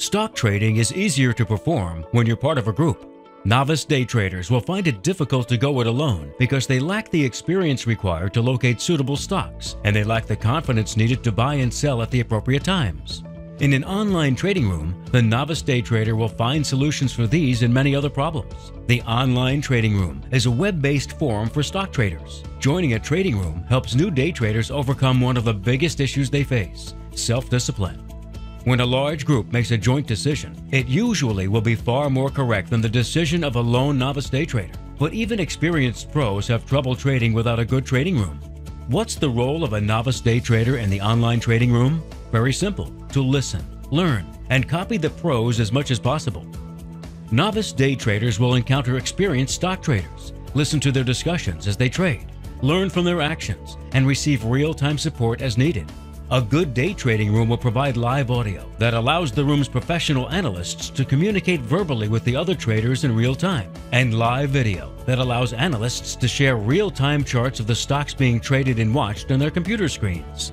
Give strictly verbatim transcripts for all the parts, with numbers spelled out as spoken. Stock trading is easier to perform when you're part of a group. Novice day traders will find it difficult to go it alone because they lack the experience required to locate suitable stocks, and they lack the confidence needed to buy and sell at the appropriate times. In an online trading room, the novice day trader will find solutions for these and many other problems. The online trading room is a web-based forum for stock traders. Joining a trading room helps new day traders overcome one of the biggest issues they face: self-discipline. When a large group makes a joint decision, it usually will be far more correct than the decision of a lone novice day trader. But even experienced pros have trouble trading without a good trading room. What's the role of a novice day trader in the online trading room? Very simple: to listen, learn, and copy the pros as much as possible. Novice day traders will encounter experienced stock traders, listen to their discussions as they trade, learn from their actions, and receive real-time support as needed. A good day trading room will provide live audio that allows the room's professional analysts to communicate verbally with the other traders in real time, and live video that allows analysts to share real-time charts of the stocks being traded and watched on their computer screens.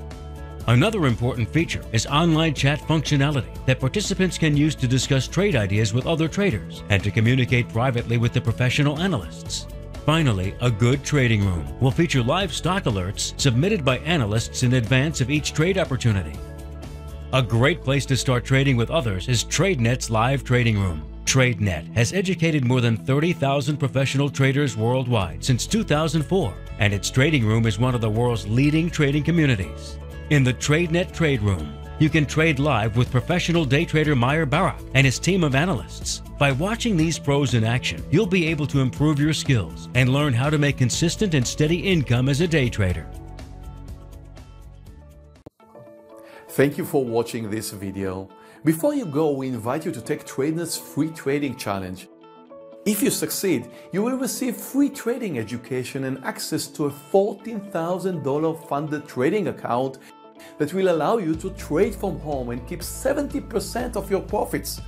Another important feature is online chat functionality that participants can use to discuss trade ideas with other traders and to communicate privately with the professional analysts. Finally, a good trading room will feature live stock alerts submitted by analysts in advance of each trade opportunity. A great place to start trading with others is TradeNet's live trading room. TradeNet has educated more than thirty thousand professional traders worldwide since two thousand four, and its trading room is one of the world's leading trading communities. In the TradeNet Trade Room, you can trade live with professional day trader Meir Barak and his team of analysts. By watching these pros in action, you'll be able to improve your skills and learn how to make consistent and steady income as a day trader. Thank you for watching this video. Before you go, we invite you to take TradeNet's free trading challenge. If you succeed, you will receive free trading education and access to a fourteen thousand dollar funded trading account that will allow you to trade from home and keep seventy percent of your profits.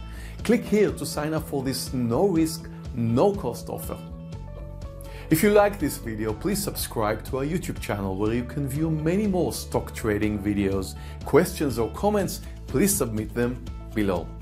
Click here to sign up for this no-risk, no-cost offer. If you like this video, please subscribe to our YouTube channel where you can view many more stock trading videos. Questions or comments, please submit them below.